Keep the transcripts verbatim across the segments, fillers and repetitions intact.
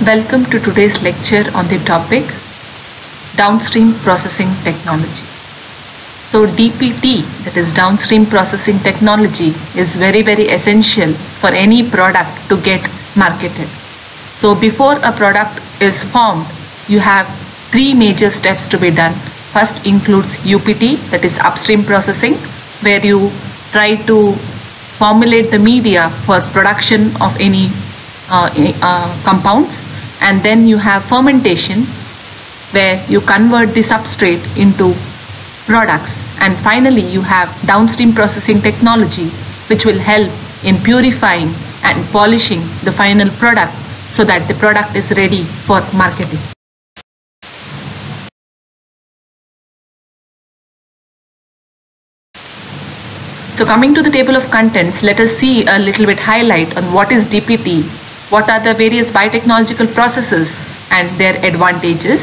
Welcome to today's lecture on the topic downstream processing technology. So D P T, that is downstream processing technology, is very very essential for any product to get marketed. So before a product is formed, you have three major steps to be done. First includes U P T, that is upstream processing, where you try to formulate the media for production of any uh, uh, compounds. And then you have fermentation, where you convert the substrate into products. And finally you have downstream processing technology, which will help in purifying and polishing the final product so that the product is ready for marketing. So coming to the table of contents, let us see a little bit highlight on what is D P T. What are the various biotechnological processes and their advantages?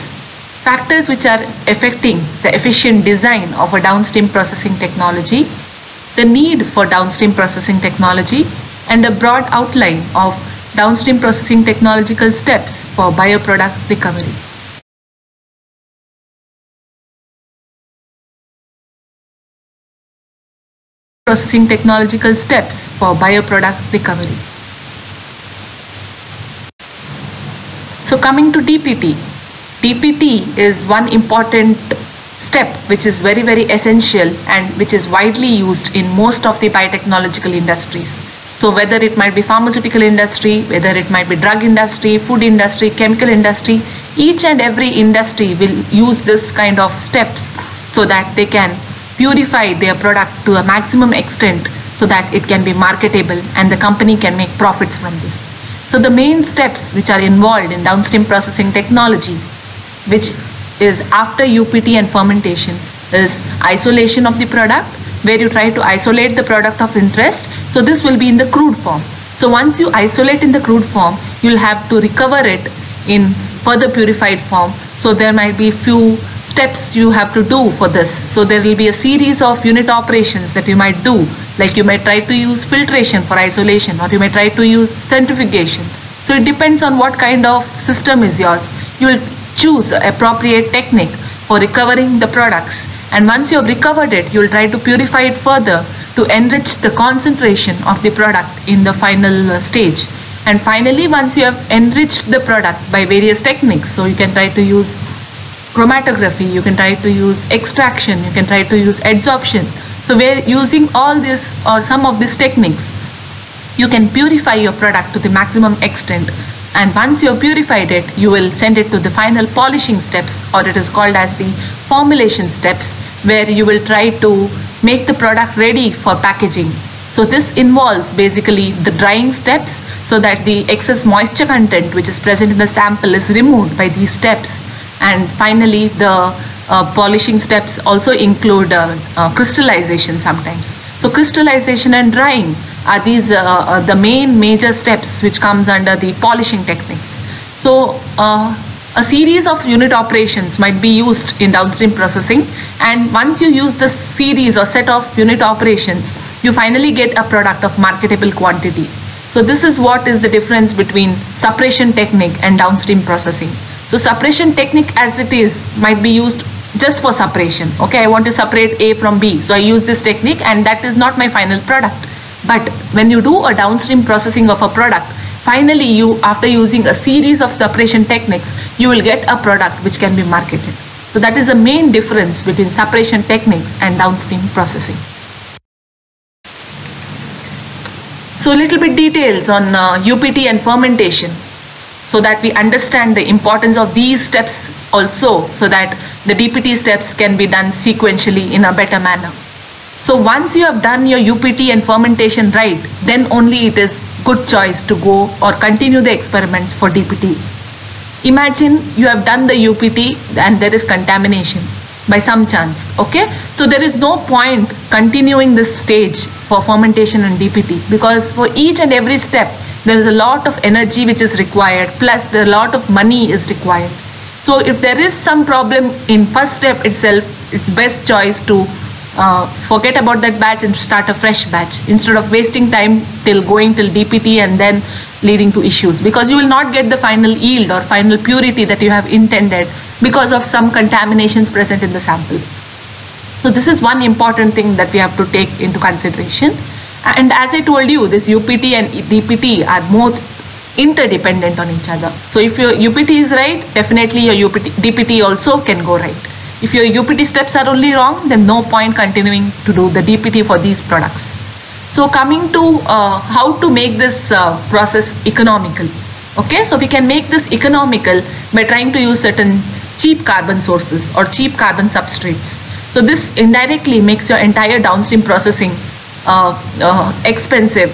Factors which are affecting the efficient design of a downstream processing technology, the need for downstream processing technology, and a broad outline of downstream processing technological steps for bioproduct recovery. Processing technological steps for bioproduct recovery. So coming to D P T, D P T is one important step which is very very essential and which is widely used in most of the biotechnological industries. So whether it might be pharmaceutical industry, whether it might be drug industry, food industry, chemical industry, each and every industry will use this kind of steps so that they can purify their product to a maximum extent so that it can be marketable and the company can make profits from this. So the main steps which are involved in downstream processing technology, which is after U P T and fermentation, is isolation of the product, where you try to isolate the product of interest. So this will be in the crude form. So once you isolate in the crude form, you'll have to recover it in further purified form. So there might be few steps you have to do for this. So there will be a series of unit operations that you might do. Like you may try to use filtration for isolation, or you may try to use centrifugation. So it depends on what kind of system is yours. You will choose appropriate technique for recovering the products, and once you have recovered it, you will try to purify it further to enrich the concentration of the product in the final stage. And finally, once you have enriched the product by various techniques, so you can try to use chromatography, you can try to use extraction, you can try to use adsorption. So we're using all this or some of these techniques, you can purify your product to the maximum extent, and once you have purified it, you will send it to the final polishing steps, or it is called as the formulation steps, where you will try to make the product ready for packaging. So this involves basically the drying steps, so that the excess moisture content which is present in the sample is removed by these steps. And finally the Uh, polishing steps also include uh, uh, crystallization sometimes. So crystallization and drying are these uh, uh, the main major steps which comes under the polishing techniques. So uh, a series of unit operations might be used in downstream processing, and once you use this series or set of unit operations, you finally get a product of marketable quantity. So this is what is the difference between suppression technique and downstream processing. So suppression technique as it is might be used just for separation. Okay, I want to separate A from B, so I use this technique and that is not my final product. But when you do a downstream processing of a product, finally you, after using a series of separation techniques, you will get a product which can be marketed. So that is the main difference between separation techniques and downstream processing. So a little bit details on uh, U P T and fermentation, so that we understand the importance of these steps also, so that the D P T steps can be done sequentially in a better manner. So once you have done your U P T and fermentation right, then only it is good choice to go or continue the experiments for D P T. Imagine you have done the U P T and there is contamination by some chance, okay? So there is no point continuing this stage for fermentation and D P T, because for each and every step there is a lot of energy which is required, plus a lot of money is required. So if there is some problem in first step itself, it's best choice to uh, forget about that batch and start a fresh batch instead of wasting time till going till D P T and then leading to issues, because you will not get the final yield or final purity that you have intended because of some contaminations present in the sample. So this is one important thing that we have to take into consideration. And as I told you, this U P T and D P T are both interdependent on each other. So if your U P T is right, definitely your D P T also can go right. If your U P T steps are only wrong, then no point continuing to do the D P T for these products. So coming to uh, how to make this uh, process economical. Okay, so we can make this economical by trying to use certain cheap carbon sources or cheap carbon substrates. So this indirectly makes your entire downstream processing uh, uh, expensive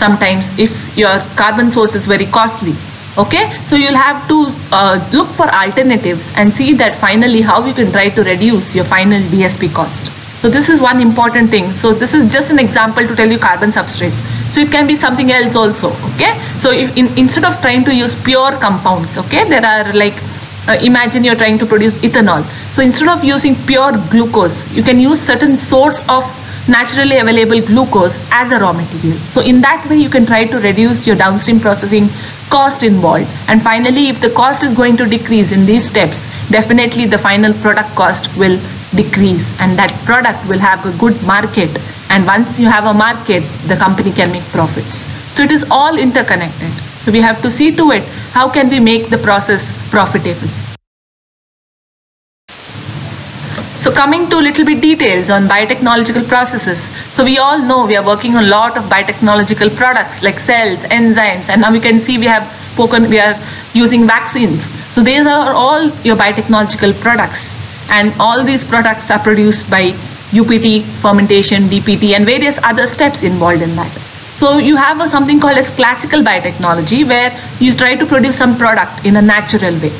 sometimes if your carbon source is very costly. Okay, so you'll have to uh, look for alternatives and see that finally how you can try to reduce your final D S P cost. So this is one important thing. So this is just an example to tell you carbon substrates. So it can be something else also. Okay, so if in, instead of trying to use pure compounds, okay, there are like Uh, imagine you're trying to produce ethanol. So instead of using pure glucose, you can use certain source of naturally available glucose as a raw material. So in that way you can try to reduce your downstream processing cost involved. And finally, if the cost is going to decrease in these steps, definitely the final product cost will decrease and that product will have a good market. And once you have a market, the company can make profits. So it is all interconnected. So we have to see to it, how can we make the process profitable. So coming to a little bit details on biotechnological processes. So we all know we are working on a lot of biotechnological products like cells, enzymes, and now we can see we have spoken, we are using vaccines. So these are all your biotechnological products, and all these products are produced by U P T, fermentation, D P T, and various other steps involved in that. So you have a, something called as classical biotechnology, where you try to produce some product in a natural way.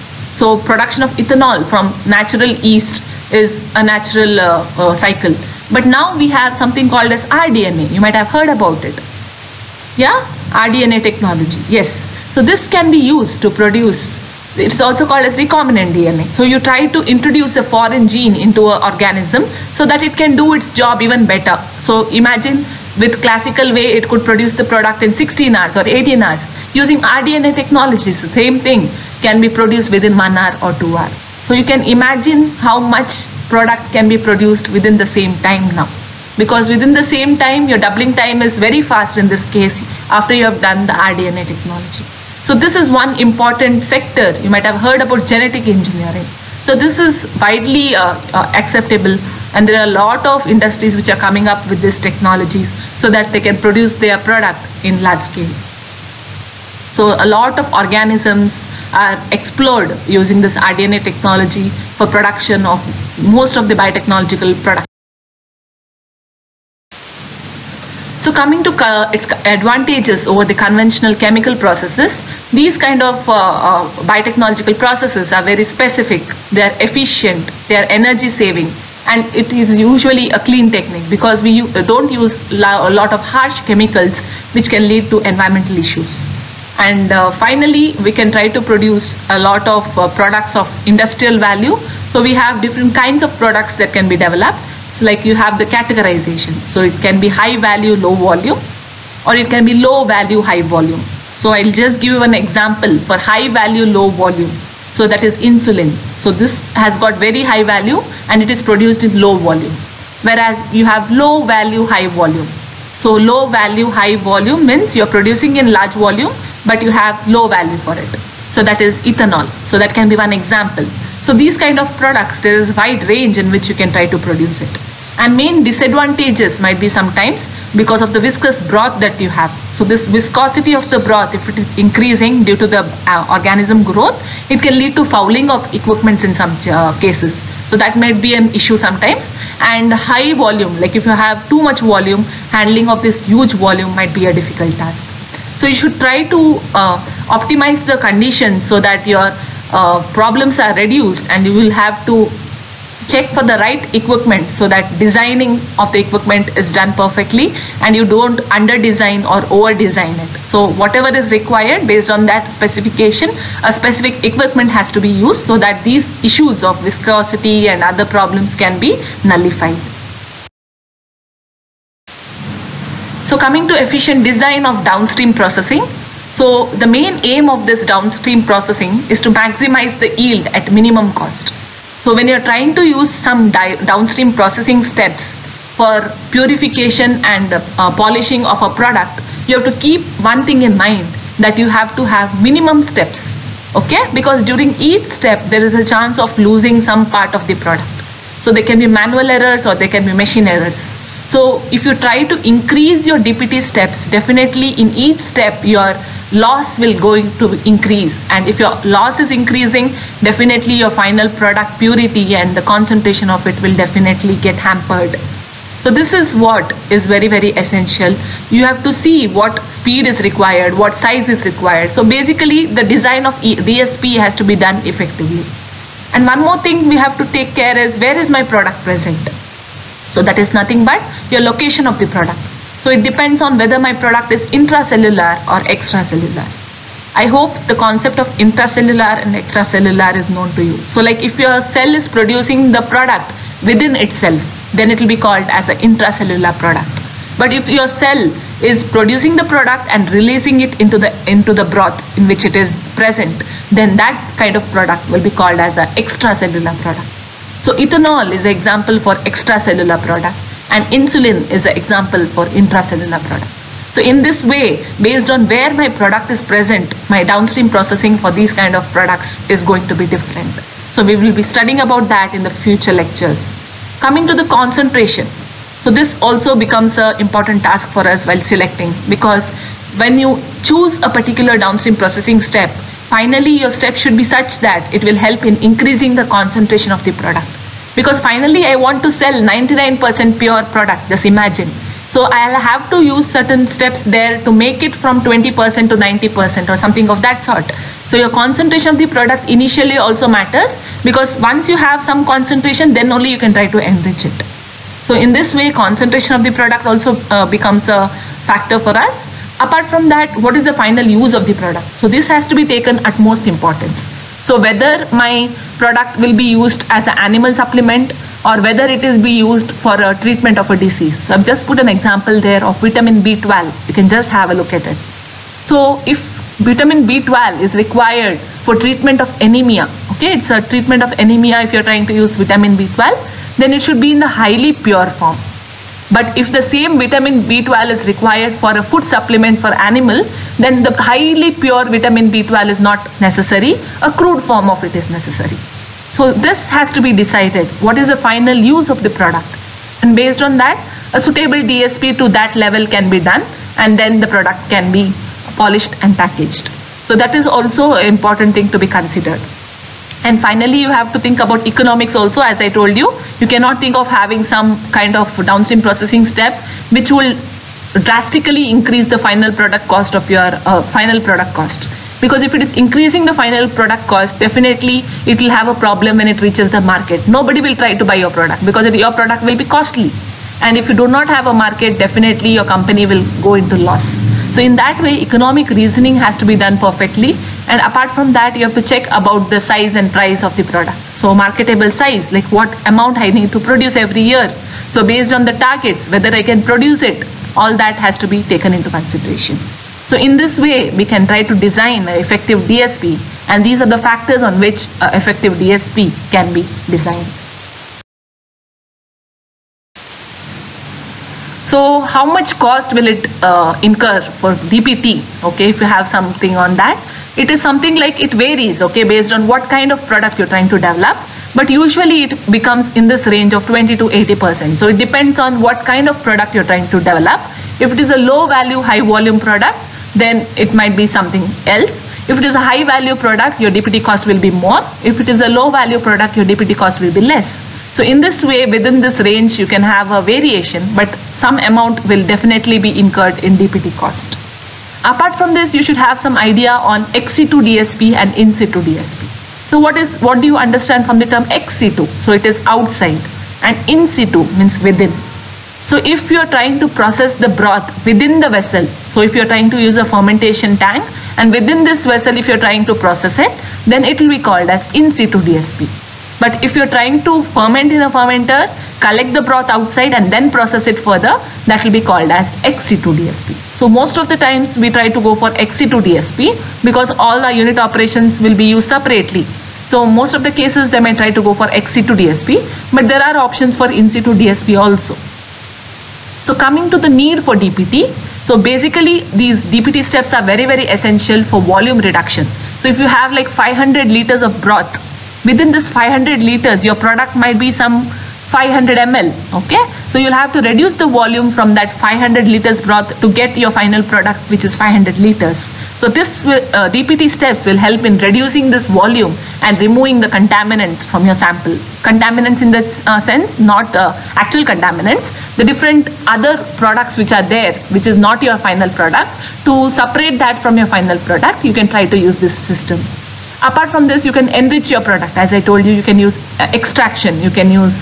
So production of ethanol from natural yeast is a natural uh, uh, cycle. But now we have something called as r D N A. You might have heard about it. Yeah, r D N A technology. Yes. So this can be used to produce. It's also called as recombinant D N A. So you try to introduce a foreign gene into an organism so that it can do its job even better. So imagine with classical way it could produce the product in sixteen hours or eighteen hours. Using r D N A technologies, the same thing can be produced within one hour or two hours. So you can imagine how much product can be produced within the same time now. Because within the same time, your doubling time is very fast in this case after you have done the r D N A technology. So this is one important sector. You might have heard about genetic engineering. So this is widely uh, uh, acceptable, and there are a lot of industries which are coming up with these technologies so that they can produce their product in large scale. So a lot of organisms are explored using this r D N A technology for production of most of the biotechnological products. So coming to its advantages over the conventional chemical processes, these kind of uh, uh, biotechnological processes are very specific, they are efficient, they are energy saving, and it is usually a clean technique because we don't use a lot of harsh chemicals which can lead to environmental issues. And uh, finally, we can try to produce a lot of uh, products of industrial value. So we have different kinds of products that can be developed. So like you have the categorization, so it can be high value, low volume, or it can be low value, high volume. So I'll just give you an example for high value, low volume. So that is insulin. So this has got very high value and it is produced in low volume. Whereas you have low value, high volume. So low value, high volume means you're producing in large volume, but you have low value for it. So that is ethanol. So that can be one example. So these kind of products, there is wide range in which you can try to produce it. And main disadvantages might be sometimes because of the viscous broth that you have. So this viscosity of the broth, if it is increasing due to the uh, organism growth, it can lead to fouling of equipments in some uh, cases. So that might be an issue sometimes. And high volume, like if you have too much volume, handling of this huge volume might be a difficult task. So you should try to uh, optimize the conditions so that your Uh, problems are reduced, and you will have to check for the right equipment so that designing of the equipment is done perfectly and you don't under design or over design it. So whatever is required based on that specification, a specific equipment has to be used so that these issues of viscosity and other problems can be nullified. So coming to efficient design of downstream processing. So the main aim of this downstream processing is to maximize the yield at minimum cost. So when you're trying to use some downstream processing steps for purification and uh, polishing of a product, you have to keep one thing in mind, that you have to have minimum steps, okay? Because during each step there is a chance of losing some part of the product. So there can be manual errors or there can be machine errors. So if you try to increase your D P T steps, definitely in each step your loss will going to increase, and if your loss is increasing, definitely your final product purity and the concentration of it will definitely get hampered. So this is what is very very essential. You have to see what speed is required, what size is required. So basically the design of D S P has to be done effectively. And one more thing we have to take care is, where is my product present? So that is nothing but your location of the product. So it depends on whether my product is intracellular or extracellular. I hope the concept of intracellular and extracellular is known to you. So like if your cell is producing the product within itself, then it will be called as an intracellular product. But if your cell is producing the product and releasing it into the, into the broth in which it is present, then that kind of product will be called as an extracellular product. So ethanol is an example for extracellular product and insulin is an example for intracellular product. So in this way, based on where my product is present, my downstream processing for these kind of products is going to be different. So we will be studying about that in the future lectures. Coming to the concentration. So this also becomes an important task for us while selecting, because when you choose a particular downstream processing step, finally your step should be such that it will help in increasing the concentration of the product. Because finally I want to sell ninety-nine percent pure product, just imagine. So I'll have to use certain steps there to make it from twenty percent to ninety percent or something of that sort. So your concentration of the product initially also matters, because once you have some concentration, then only you can try to enrich it. So in this way, concentration of the product also uh, becomes a factor for us. Apart from that, what is the final use of the product? So this has to be taken utmost importance. So whether my product will be used as an animal supplement or whether it is be used for a treatment of a disease. So I've just put an example there of vitamin B twelve. You can just have a look at it. So if vitamin B twelve is required for treatment of anemia, okay, it's a treatment of anemia if you're trying to use vitamin B twelve, then it should be in the highly pure form. But if the same vitamin B twelve is required for a food supplement for animals, then the highly pure vitamin B twelve is not necessary, a crude form of it is necessary. So this has to be decided, what is the final use of the product, and based on that a suitable D S P to that level can be done, and then the product can be polished and packaged. So that is also an important thing to be considered. And finally, you have to think about economics also. As I told you, you cannot think of having some kind of downstream processing step which will drastically increase the final product cost of your uh, final product cost. Because if it is increasing the final product cost, definitely it will have a problem when it reaches the market. Nobody will try to buy your product because your product will be costly. And if you do not have a market, definitely your company will go into loss. So in that way, economic reasoning has to be done perfectly. And apart from that, you have to check about the size and price of the product. So marketable size, like what amount I need to produce every year. So based on the targets, whether I can produce it, all that has to be taken into consideration. So in this way, we can try to design an effective D S P. And these are the factors on which an effective D S P can be designed. So how much cost will it uh, incur for D P T? Okay, if you have something on that, it is something like it varies, okay, based on what kind of product you're trying to develop. But usually it becomes in this range of twenty to eighty percent. So it depends on what kind of product you're trying to develop. If it is a low value, high volume product, then it might be something else. If it is a high value product, your D P T cost will be more. If it is a low value product, your D P T cost will be less. So in this way, within this range, you can have a variation, but some amount will definitely be incurred in D P T cost. Apart from this, you should have some idea on ex situ D S P and in situ D S P. So what is what do you understand from the term ex situ? So it is outside, and in situ means within. So if you are trying to process the broth within the vessel, so if you are trying to use a fermentation tank and within this vessel if you are trying to process it, then it will be called as in situ D S P. But if you are trying to ferment in a fermenter, collect the broth outside and then process it further, that will be called as ex situ D S P. So most of the times we try to go for ex situ D S P because all our unit operations will be used separately. So most of the cases they may try to go for ex situ D S P, but there are options for in situ D S P also. So coming to the need for D P T, so basically these D P T steps are very very essential for volume reduction. So if you have like five hundred liters of broth, within this five hundred liters your product might be some five hundred milliliters, okay? So you'll have to reduce the volume from that five hundred liters broth to get your final product, which is five hundred liters. So this will, uh, D P T steps will help in reducing this volume and removing the contaminants from your sample. Contaminants in that uh, sense, not uh, actual contaminants, the different other products which are there, which is not your final product. To separate that from your final product, you can try to use this system. Apart from this, you can enrich your product. As I told you, you can use uh, extraction, you can use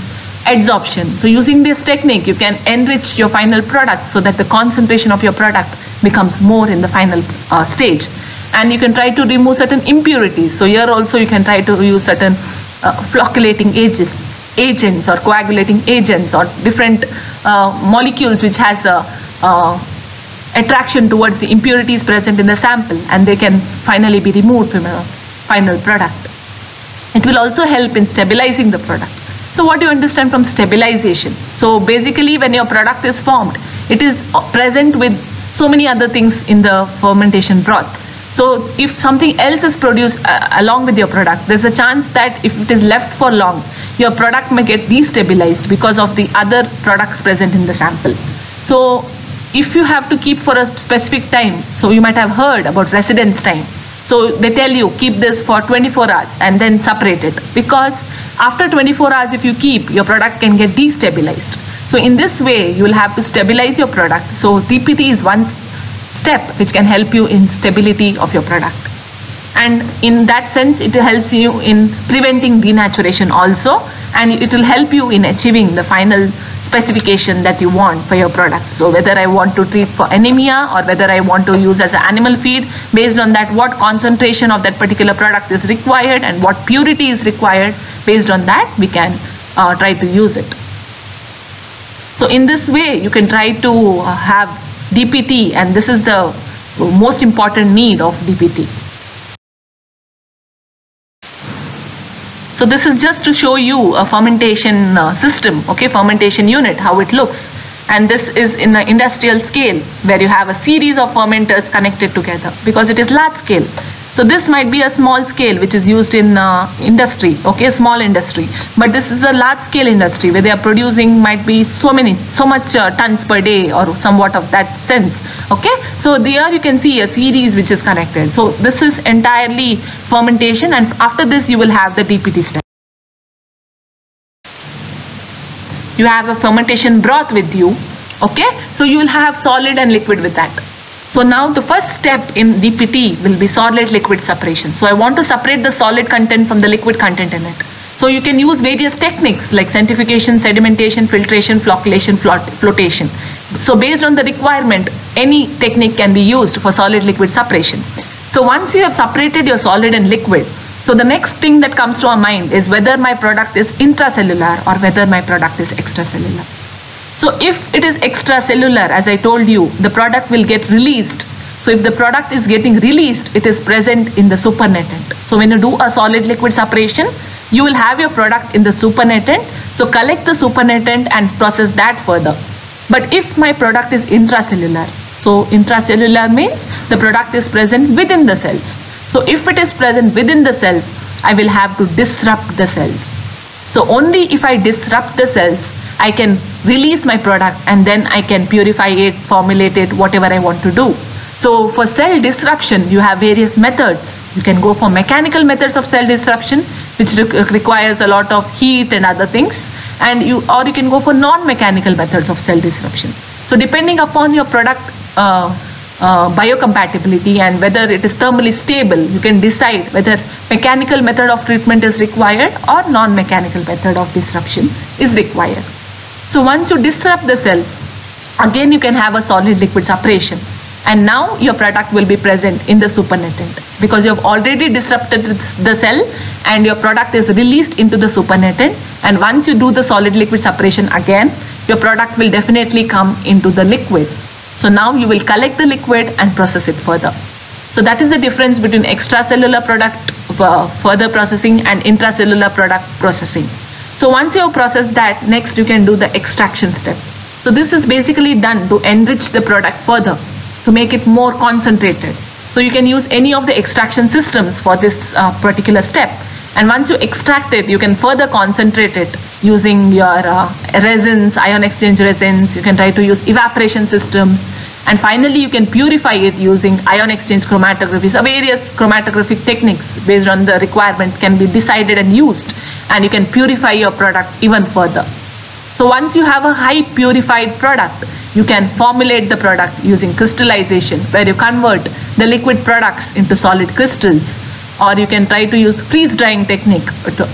adsorption. So using this technique, you can enrich your final product so that the concentration of your product becomes more in the final uh, stage. And you can try to remove certain impurities. So here also you can try to use certain uh, flocculating agents, agents or coagulating agents or different uh, molecules which has a uh, attraction towards the impurities present in the sample, and they can finally be removed from your final product. It will also help in stabilizing the product. So what do you understand from stabilization? So basically when your product is formed, it is present with so many other things in the fermentation broth. So if something else is produced uh, along with your product, there's a chance that if it is left for long, your product may get destabilized because of the other products present in the sample. So if you have to keep for a specific time, so you might have heard about residence time. So they tell you keep this for twenty-four hours and then separate it, because after twenty-four hours if you keep, your product can get destabilized. So in this way you will have to stabilize your product. So D P T is one step which can help you in stability of your product, and in that sense it helps you in preventing denaturation also, and it will help you in achieving the final specification that you want for your product. So whether I want to treat for anemia or whether I want to use as an animal feed, based on that what concentration of that particular product is required and what purity is required, based on that we can uh, try to use it. So in this way you can try to uh, have D P T, and this is the most important need of D P T. So this is just to show you a fermentation uh, system, okay, fermentation unit, how it looks. And this is in an industrial scale where you have a series of fermenters connected together, because it is large scale. So this might be a small scale which is used in uh, industry, okay, small industry. But this is a large scale industry where they are producing might be so many, so much uh, tons per day or somewhat of that sense, okay. So there you can see a series which is connected. So this is entirely fermentation, and after this you will have the D P T step. You have a fermentation broth with you, okay. So you will have solid and liquid with that. So now the first step in D P T will be solid liquid separation. So I want to separate the solid content from the liquid content in it. So you can use various techniques like centrifugation, sedimentation, filtration, flocculation, flotation. So based on the requirement, any technique can be used for solid liquid separation. So once you have separated your solid and liquid, so the next thing that comes to our mind is whether my product is intracellular or whether my product is extracellular. So if it is extracellular, as I told you, the product will get released. So if the product is getting released, it is present in the supernatant. So when you do a solid liquid separation, you will have your product in the supernatant. So collect the supernatant and process that further. But if my product is intracellular, so intracellular means the product is present within the cells. So if it is present within the cells, I will have to disrupt the cells. So only if I disrupt the cells, I can release my product and then I can purify it, formulate it, whatever I want to do. So for cell disruption, you have various methods. You can go for mechanical methods of cell disruption, which re- requires a lot of heat and other things, and you or you can go for non-mechanical methods of cell disruption. So depending upon your product uh, uh, biocompatibility and whether it is thermally stable. You can decide whether mechanical method of treatment is required or non-mechanical method of disruption is required. So once you disrupt the cell, again you can have a solid liquid separation, and now your product will be present in the supernatant, because you have already disrupted the cell and your product is released into the supernatant. And once you do the solid liquid separation again, your product will definitely come into the liquid. So now you will collect the liquid and process it further. So that is the difference between extracellular product further processing and intracellular product processing. So once you have processed that, next you can do the extraction step. So this is basically done to enrich the product further, to make it more concentrated. So you can use any of the extraction systems for this uh, particular step, and once you extract it, you can further concentrate it using your uh, resins, ion exchange resins. You can try to use evaporation systems, and finally you can purify it using ion exchange chromatography. So various chromatographic techniques based on the requirements can be decided and used, and you can purify your product even further. So once you have a high purified product, you can formulate the product using crystallization, where you convert the liquid products into solid crystals, or you can try to use freeze drying technique,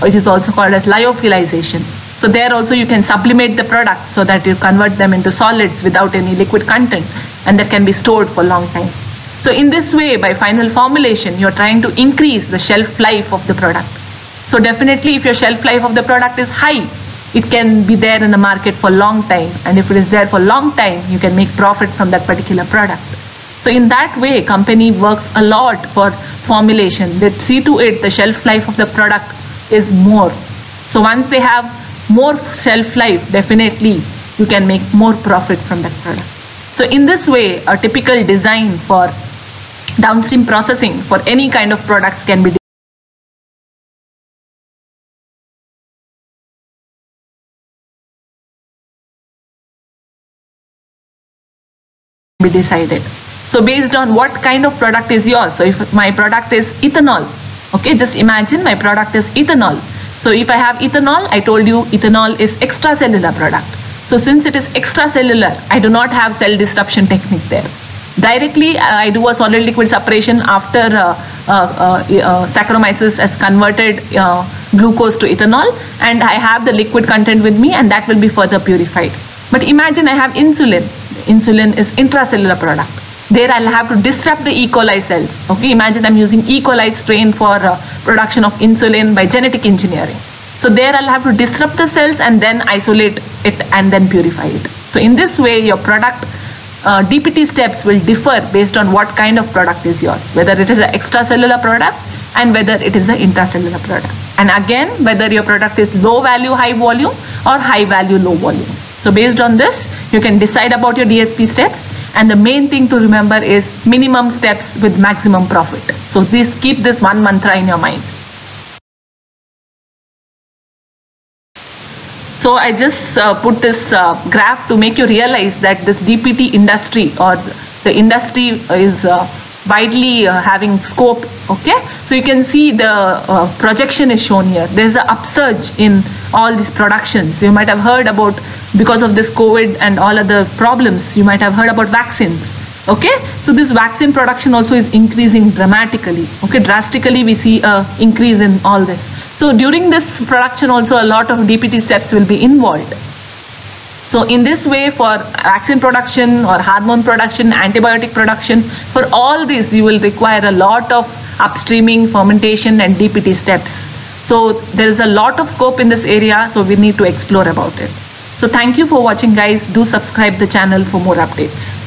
which is also called as lyophilization. So there also you can sublimate the product so that you convert them into solids without any liquid content, and that can be stored for a long time. So in this way, by final formulation, you are trying to increase the shelf life of the product. So definitely if your shelf life of the product is high, it can be there in the market for a long time, and if it is there for a long time, you can make profit from that particular product. So in that way, company works a lot for formulation. They see to it the shelf life of the product is more. So once they have more shelf life, definitely you can make more profit from that product. So in this way, a typical design for downstream processing for any kind of products can be developed. Be decided. So based on what kind of product is yours. So if my product is ethanol, okay, just imagine my product is ethanol. So if I have ethanol, I told you ethanol is extracellular product. So since it is extracellular, I do not have cell disruption technique there. Directly I do a solid liquid separation after uh, uh, uh, Saccharomyces has converted uh, glucose to ethanol, and I have the liquid content with me, and that will be further purified. But imagine I have insulin. Insulin is intracellular product. There I'll have to disrupt the E. coli cells. Okay, imagine I'm using E. coli strain for uh, production of insulin by genetic engineering. So there I'll have to disrupt the cells and then isolate it and then purify it. So in this way, your product uh, D P T steps will differ based on what kind of product is yours, whether it is an extracellular product and whether it is an intracellular product, and again whether your product is low value high volume or high value low volume. So based on this, you can decide about your D S P steps, and the main thing to remember is minimum steps with maximum profit. So please keep this one mantra in your mind. So I just uh, put this uh, graph to make you realize that this D P T industry, or the industry, is uh, widely uh, having scope. Okay, so you can see the uh, projection is shown here. There is an upsurge in all these productions. You might have heard about, because of this COVID and all other problems, you might have heard about vaccines. Okay, so this vaccine production also is increasing dramatically. Okay, drastically we see a increase in all this. So during this production also, a lot of D P T steps will be involved. So in this way, for vaccine production or hormone production, antibiotic production, for all these you will require a lot of upstreaming, fermentation and D P T steps. So there is a lot of scope in this area, so we need to explore about it. So thank you for watching, guys. Do subscribe the channel for more updates.